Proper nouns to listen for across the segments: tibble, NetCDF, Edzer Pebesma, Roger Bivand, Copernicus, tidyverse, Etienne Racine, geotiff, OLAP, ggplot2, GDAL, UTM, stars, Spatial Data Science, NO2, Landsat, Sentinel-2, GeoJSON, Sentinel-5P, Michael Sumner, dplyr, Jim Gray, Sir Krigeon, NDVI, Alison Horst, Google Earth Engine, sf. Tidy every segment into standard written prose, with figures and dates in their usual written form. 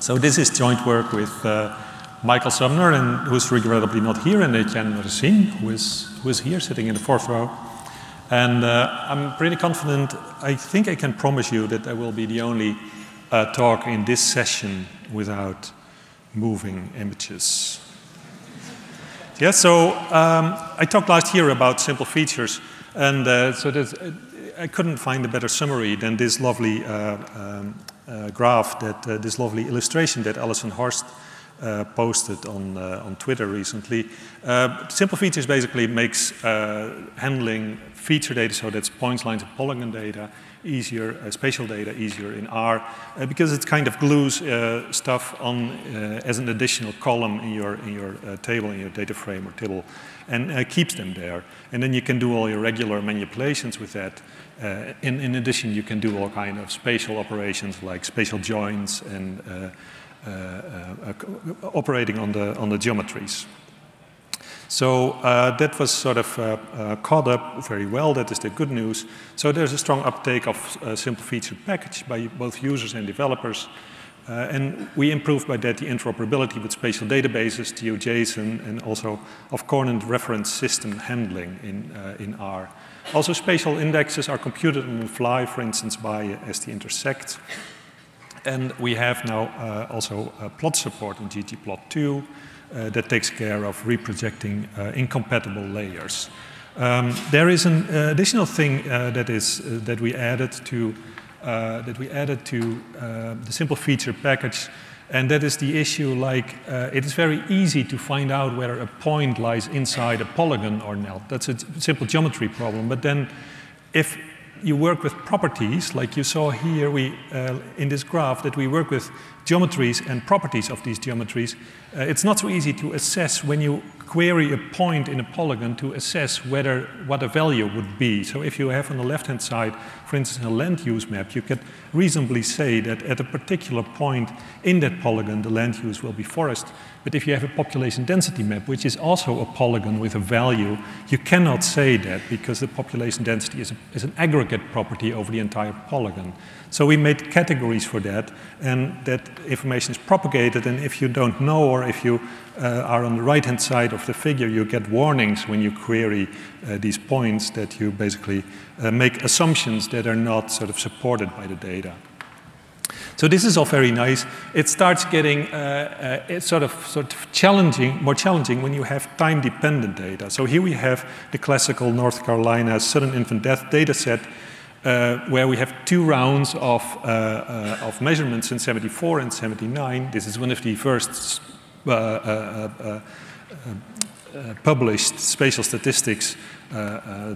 So this is joint work with Michael Sumner, and who's regrettably not here, and Etienne Racine, who is here sitting in the fourth row. And I'm pretty confident, I think I can promise you that I will be the only talk in this session without moving images. Yeah, so I talked last year about simple features, and so I couldn't find a better summary than this lovely graph, this lovely illustration that Alison Horst posted on Twitter recently. Simple features basically makes handling feature data, so that's points, lines, and polygon data, easier, spatial data easier in R, because it kind of glues stuff on as an additional column in your table, in your data frame or table, and keeps them there. And then you can do all your regular manipulations with that. In addition, you can do all kind of spatial operations like spatial joins and operating on the geometries. So that was sort of caught up very well. That is the good news. So there's a strong uptake of simple feature package by both users and developers. And we improved by that the interoperability with spatial databases, GeoJSON, and also of coordinate reference system handling in R. Also, spatial indexes are computed on the fly, for instance, by ST-intersect. And we have now also plot support in ggplot2 that takes care of reprojecting incompatible layers. There is an additional thing that we added to the simple feature package, and that is the issue like it is very easy to find out whether a point lies inside a polygon or not. That's a simple geometry problem. But then, if you work with properties, like you saw here in this graph, that we work with geometries and properties of these geometries, it's not so easy to assess when you query a point in a polygon to assess what a value would be. So if you have on the left-hand side, for instance, a land use map, you can reasonably say that at a particular point in that polygon, the land use will be forest. But if you have a population density map, which is also a polygon with a value, you cannot say that because the population density is an aggregate property over the entire polygon. So we made categories for that, and that information is propagated, and if you don't know, or if you are on the right-hand side of the figure, you get warnings when you query these points that you basically make assumptions that are not sort of supported by the data. So this is all very nice. It starts getting it's sort of challenging, more challenging when you have time-dependent data. So here we have the classical North Carolina sudden infant death data set, where we have two rounds of measurements in 74 and 79. This is one of the first published spatial statistics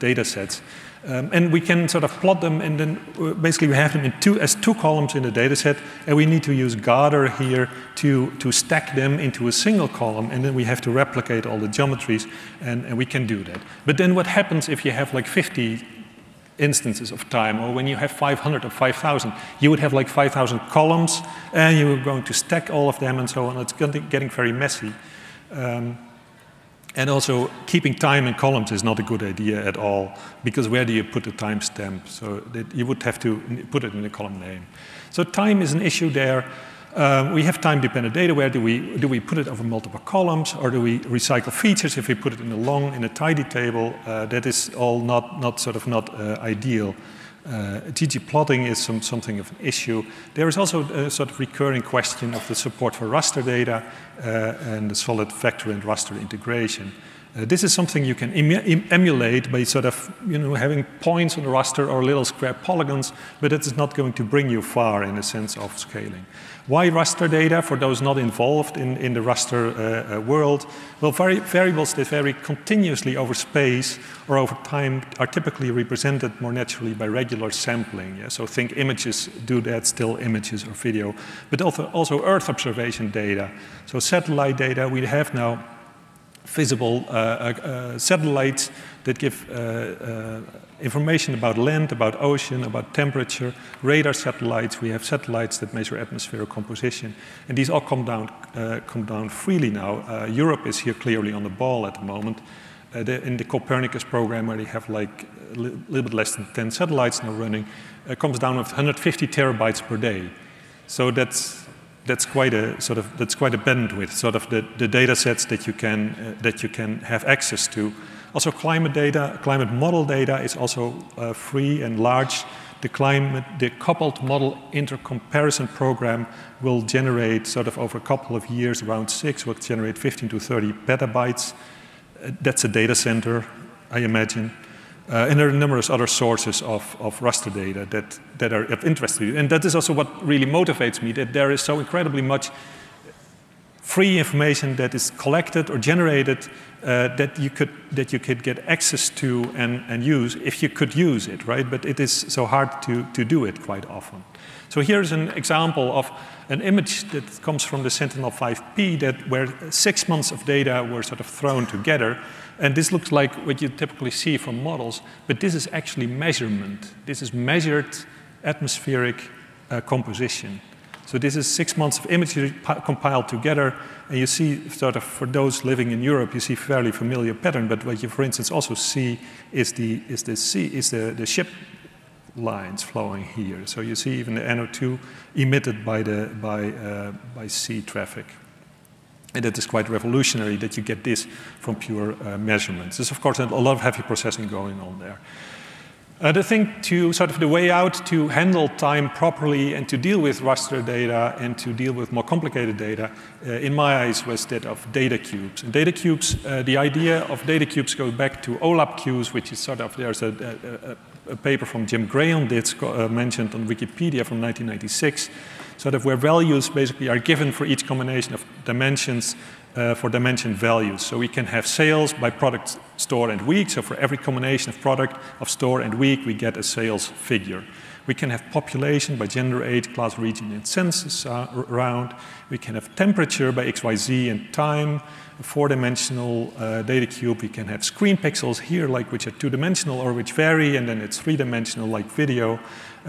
data sets. And we can sort of plot them, and then basically we have them as two columns in the data set, and we need to use Gather here to stack them into a single column, and then we have to replicate all the geometries, and we can do that. But then what happens if you have like 50 instances of time, or when you have 500 or 5,000, you would have like 5,000 columns, and you're going to stack all of them and so on. It's getting very messy. And also, keeping time in columns is not a good idea at all, because where do you put the timestamp? So that you would have to put it in the column name. So time is an issue there. We have time-dependent data. Where do we put it over multiple columns, or do we recycle features if we put it in a long, in a tidy table? That is all not ideal. Ggplotting is something of an issue. There is also a sort of recurring question of the support for raster data and the solid vector and raster integration. This is something you can emulate by sort of having points on the raster or little square polygons, but that is not going to bring you far in the sense of scaling. Why raster data for those not involved in the raster world? Well, variables that vary continuously over space or over time are typically represented more naturally by regular sampling. Yeah? So think images do that, still images or video, but also Earth observation data. So satellite data, we have now visible satellites that give information about land, about ocean, about temperature, radar satellites. We have satellites that measure atmospheric composition. And these all come down freely now. Europe is here clearly on the ball at the moment. In the Copernicus program, where they have like a little bit less than 10 satellites now running, comes down with 150 terabytes per day. So that's that's quite a sort of bandwidth, sort of the data sets that you can have access to. Also, climate data, climate model data is also free and large. The coupled model intercomparison program will generate sort of over a couple of years, around 6, will generate 15 to 30 petabytes. That's a data center, I imagine. And there are numerous other sources of raster data that are of interest to you. And that is also what really motivates me, that there is so incredibly much free information that is collected or generated that you could get access to and use if you could use it, right? But it is so hard to do it quite often. So here's an example of an image that comes from the Sentinel-5P where 6 months of data were sort of thrown together. And this looks like what you typically see from models, but this is actually measurement. This is measured atmospheric composition. So this is 6 months of images compiled together, and you see sort of, for those living in Europe, you see fairly familiar pattern, but what you, for instance, also see is the ship lines flowing here. So you see even the NO2 emitted by sea traffic. And that is quite revolutionary that you get this from pure measurements. There's, of course, a lot of heavy processing going on there. The way out to handle time properly and to deal with raster data and to deal with more complicated data, in my eyes, was that of data cubes. And data cubes, the idea of data cubes goes back to OLAP queues, which is sort of, there's a paper from Jim Gray on this mentioned on Wikipedia from 1996, sort of where values basically are given for each combination of dimensions for dimension values. So we can have sales by product, store, and week. So for every combination of product, of store, and week, we get a sales figure. We can have population by gender, age, class, region, and census round. We can have temperature by XYZ and time. A four-dimensional data cube, we can have screen pixels here, like which are two-dimensional or which vary, and then it's three-dimensional like video.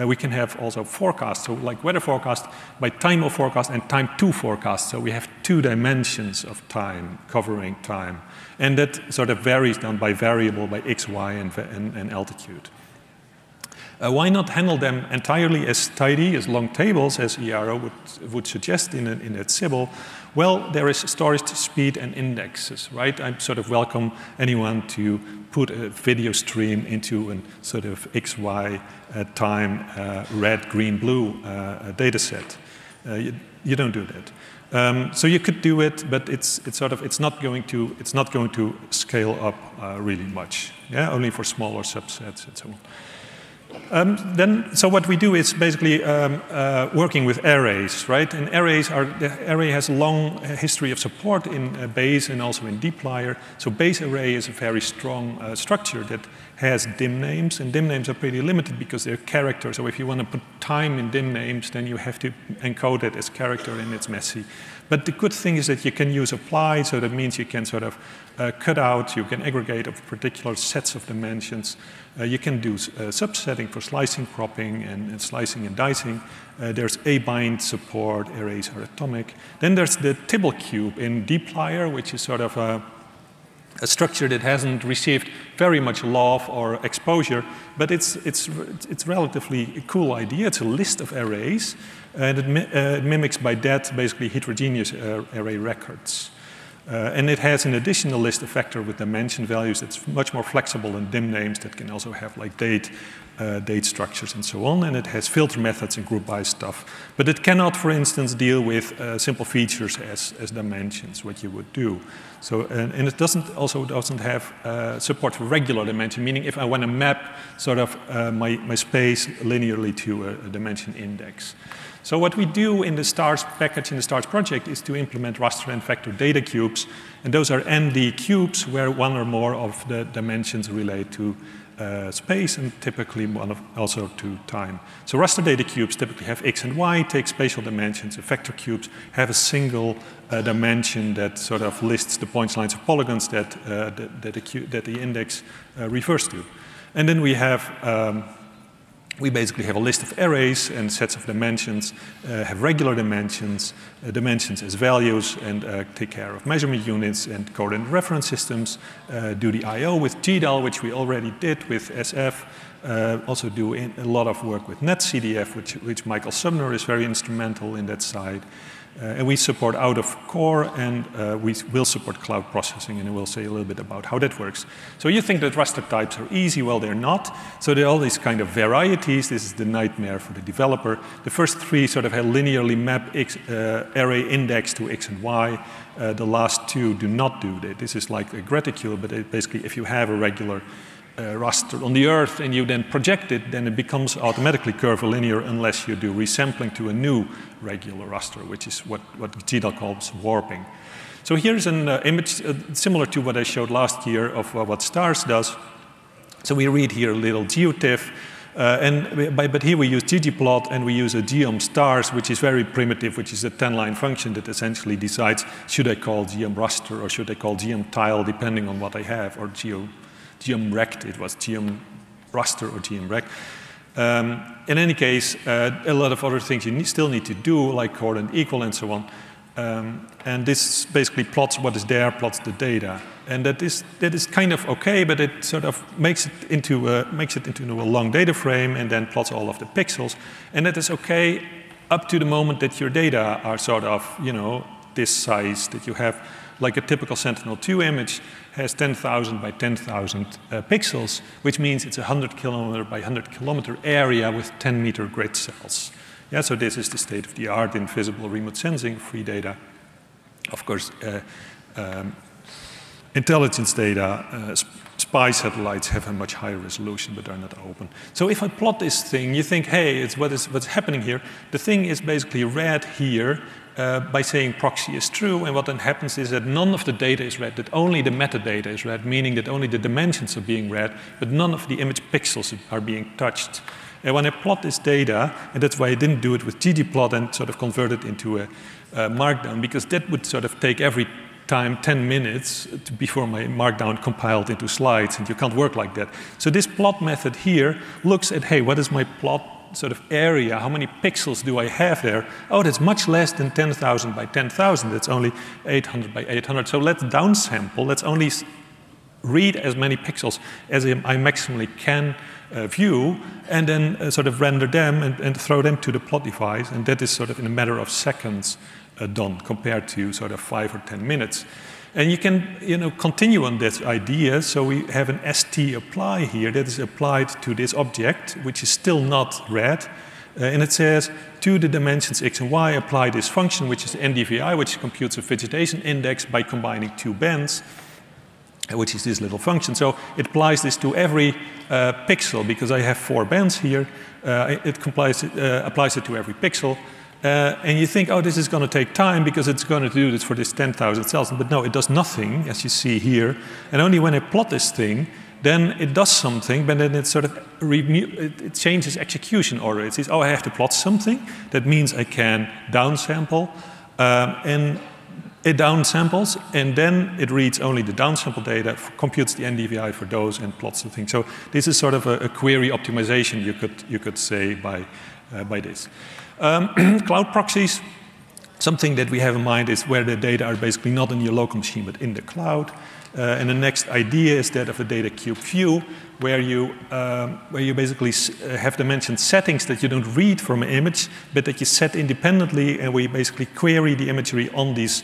We can have also forecast, so like weather forecast by time of forecast and time to forecast. So we have 2 dimensions of time, covering time. And that sort of varies down by variable, by X, Y, and altitude. Why not handle them entirely as tidy, as long tables, as ERO would suggest in its Sybil? Well, there is storage, speed, and indexes, right? I sort of welcome anyone to put a video stream into a sort of XY time red, green, blue data set. You don't do that. So you could do it, but it's not going to scale up really much. Yeah, only for smaller subsets and so on. So what we do is basically working with arrays, right? And the array has a long history of support in Bayes and also in dplyr. So Bayes array is a very strong structure that has dim names, and dim names are pretty limited because they're characters. So if you want to put time in dim names, then you have to encode it as character, and it's messy. But the good thing is that you can use apply, so that means you can sort of cut out, you can aggregate of particular sets of dimensions. You can do subsetting for slicing, cropping, and slicing and dicing. There's A-bind support, arrays are atomic. Then there's the Tibble cube in dplyr, which is sort of a structure that hasn't received very much love or exposure, but it's relatively a cool idea. It's a list of arrays, and it mimics by that basically heterogeneous array records. And it has an additional list of vector with dimension values that's much more flexible than dim names that can also have like date structures and so on. And it has filter methods and group by stuff. But it cannot, for instance, deal with simple features as dimensions, what you would do. So, and it also doesn't have support for regular dimension, meaning if I want to map sort of my space linearly to a dimension index. So what we do in the stars package, in the stars project, is to implement raster and vector data cubes. And those are ND cubes where one or more of the dimensions relate to space and typically also to time. So raster data cubes typically have X and Y, take spatial dimensions. And vector cubes have a single dimension that sort of lists the points, lines, of polygons that the index refers to. And then we have we basically have a list of arrays and sets of dimensions, have regular dimensions, dimensions as values, and take care of measurement units and coordinate reference systems, do the I.O. with GDAL, which we already did with sf, Also do a lot of work with NetCDF, which Michael Sumner is very instrumental in that side. And we support out of core, and we will support cloud processing, and we'll say a little bit about how that works. So you think that raster types are easy. Well, they're not. So there are all these kind of varieties. This is the nightmare for the developer. The first three sort of have linearly map X, array index to X and Y. The last two do not do that. This is like a graticule, but it basically if you have a regular raster on the Earth and you then project it, then it becomes automatically curvilinear unless you do resampling to a new regular raster, which is what GDAL calls warping. So here's an image similar to what I showed last year of what stars does. So we read here a little geotiff, but here we use ggplot and we use a geom stars, which is very primitive, which is a 10-line function that essentially decides should I call geom raster or should I call geom tile depending on what I have, or geom rect, it was geom raster or geom rect. In any case, a lot of other things you still need to do, like coordinate equal and so on. And this basically plots what is there, plots the data, and that is kind of okay, but it sort of makes it into a long data frame and then plots all of the pixels, and that is okay up to the moment that your data are sort of this size that you have. Like a typical Sentinel-2 image has 10,000 by 10,000 pixels, which means it's a 100-kilometer by 100-kilometer area with 10-meter grid cells. Yeah, so this is the state of the art in visible remote sensing, free data. Of course, intelligence data, spy satellites have a much higher resolution, but are not open. So if I plot this thing, you think, hey, it's what's happening here. The thing is basically read here, by saying proxy is true, and what then happens is that none of the data is read, that only the metadata is read, meaning that only the dimensions are being read, but none of the image pixels are being touched. And when I plot this data, and that's why I didn't do it with ggplot and sort of convert it into a markdown, because that would sort of take every time 10 minutes before my markdown compiled into slides, and you can't work like that. So this plot method here looks at, hey, what is my plot sort of area, how many pixels do I have there? Oh, that's much less than 10,000 by 10,000. That's only 800 by 800. So let's downsample. Let's only read as many pixels as I maximally can view, and then sort of render them and throw them to the plot device. And that is sort of in a matter of seconds done compared to sort of 5 or 10 minutes. And you can continue on this idea. So we have an ST apply here that is applied to this object, which is still not read. And it says, to the dimensions x and y, apply this function, which is NDVI, which computes a vegetation index by combining two bands, which is this little function. So it applies this to every pixel, because I have 4 bands here. It applies it to every pixel. And you think, oh, this is going to take time because it's going to do this for this 10,000 cells. But no, it does nothing, as you see here. And only when I plot this thing, then it does something, but then it sort of it changes execution order. It says, oh, I have to plot something. That means I can downsample. And it downsamples, and then it reads only the downsample data, computes the NDVI for those, and plots the thing. So this is sort of a query optimization, you could say, by this. Cloud proxies, something that we have in mind is where the data are basically not in your local machine, but in the cloud. And the next idea is that of a data cube view, where you basically have dimension settings that you don't read from an image, but that you set independently, and we basically query the imagery on this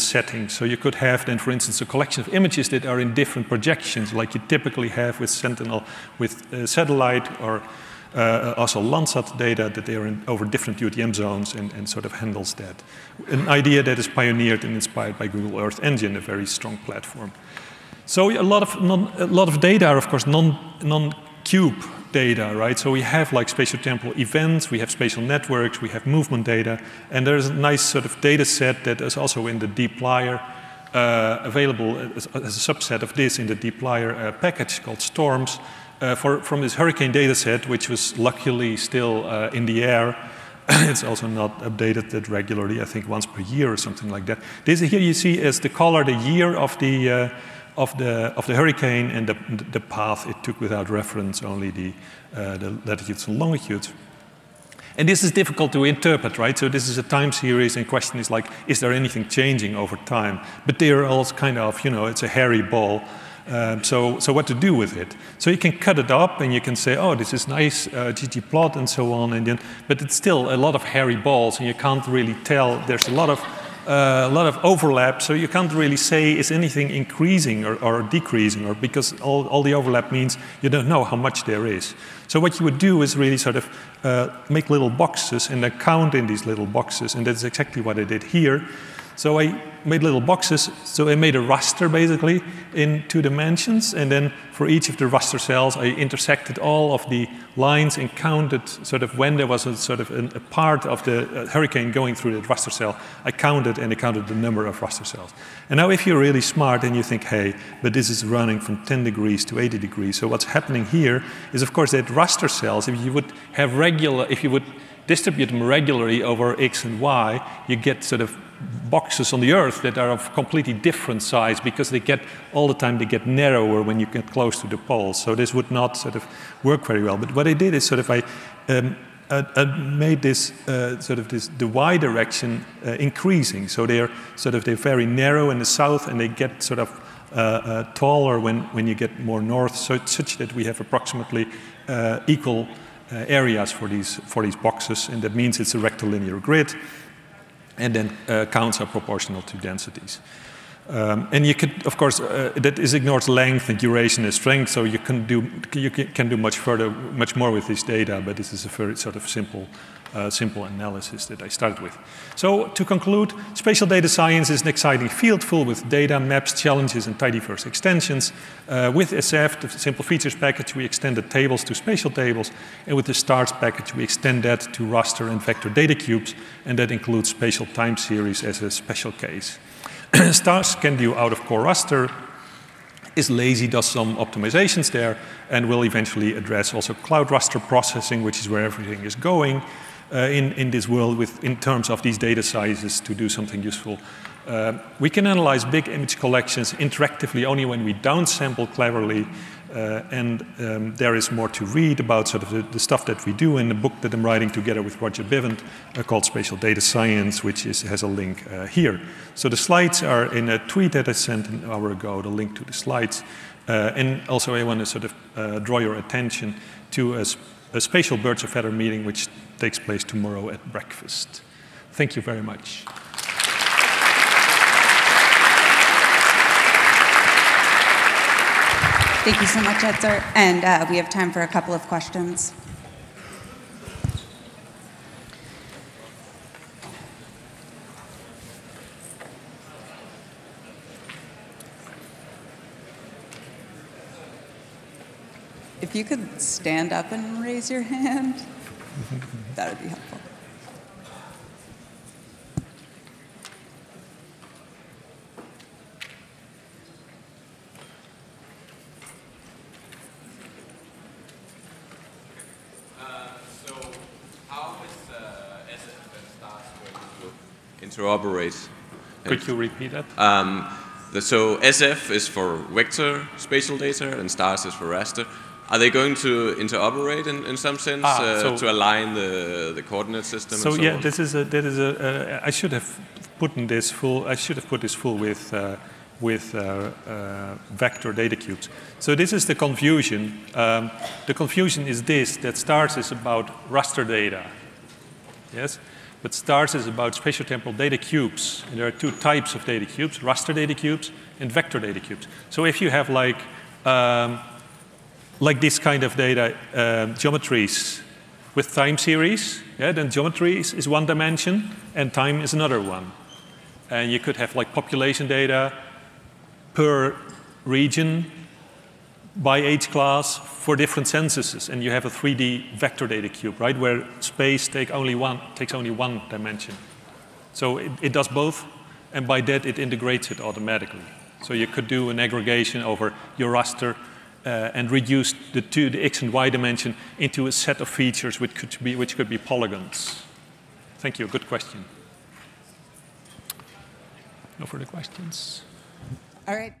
setting. So you could have then, for instance, a collection of images that are in different projections, like you typically have with Sentinel, with satellite, or also Landsat data, that they are over different UTM zones and sort of handles that. An idea that is pioneered and inspired by Google Earth Engine, a very strong platform. So a lot of data are, of course, non-cube data, right? So we have like spatial temporal events, we have spatial networks, we have movement data, and there is a nice sort of data set that is also in the dplyr, available as a subset of this in the dplyr package called Storms. From this hurricane data set, which was luckily still in the air. It's also not updated that regularly, I think once per year or something like that. This here you see is the color, the year of the hurricane, and the path it took without reference, only the latitudes and longitudes. And this is difficult to interpret, right? So this is a time series, and question is like, is there anything changing over time? But they are all kind of, it's a hairy ball. So what to do with it. So you can cut it up and you can say, oh, this is nice, ggplot and so on. And then, but it's still a lot of hairy balls and you can't really tell. There's a lot of overlap. So you can't really say, is anything increasing or decreasing, or because all the overlap means you don't know how much there is. So what you would do is really sort of make little boxes and then count in these little boxes. And that's exactly what I did here. So I made little boxes. So I made a raster, basically, in 2 dimensions. And then for each of the raster cells, I intersected all of the lines and counted sort of when there was a sort of a part of the hurricane going through that raster cell. I counted, and I counted the number of raster cells. And now if you're really smart and you think, hey, but this is running from 10 degrees to 80 degrees. So what's happening here is, of course, that raster cells, if you would have regular, if you would distribute them regularly over X and Y, you get sort of boxes on the Earth that are of completely different size because they get, all the time, they get narrower when you get close to the poles. So this would not sort of work very well. But what I did is sort of I made this sort of the Y direction increasing. So they're very narrow in the south and they get sort of taller when you get more north. So it's such that we have approximately equal areas for these boxes, and that means it's a rectilinear grid. And then counts are proportional to densities. And you could, of course, that is ignores length and duration and strength, so you can do much more with this data. But this is a very sort of simple analysis that I started with. So to conclude, spatial data science is an exciting field full with data, maps, challenges, and tidyverse extensions. With SF, the simple features package, we extended tables to spatial tables. And with the stars package, we extend that to raster and vector data cubes. And that includes spatial time series as a special case. Stars can do out-of-core raster, is lazy, does some optimizations there, and will eventually address also cloud raster processing, which is where everything is going. In this world in terms of these data sizes to do something useful. We can analyze big image collections interactively only when we downsample cleverly. And there is more to read about sort of the stuff that we do in the book that I'm writing together with Roger Bivand called Spatial Data Science, which has a link here. So the slides are in a tweet that I sent an hour ago, the link to the slides. And also I want to sort of draw your attention to a spatial birds of feather meeting, which takes place tomorrow at breakfast. Thank you very much. Thank you so much, Edzer. And we have time for a couple of questions. If you could stand up and raise your hand, that would be helpful. So how is SF and stars going to interoperate? Could you repeat that? So SF is for vector spatial data, and stars is for raster. Are they going to interoperate in some sense so to align the coordinate system? So, and so yeah, on? I should have put in this full. I should have put this full with vector data cubes. So this is the confusion. The confusion is this: that stars is about raster data. Yes. But stars is about spatial temporal data cubes. And there are 2 types of data cubes, raster data cubes and vector data cubes. So if you have like this kind of data, geometries with time series, yeah, then geometry is 1 dimension and time is another one. And you could have like population data per region by age class for different censuses, and you have a 3D vector data cube, right, where space takes only one dimension. So it does both, and by that it integrates it automatically. So you could do an aggregation over your raster and reduce the X and Y dimension into a set of features which could be polygons. Thank you. Good question. No further questions. All right.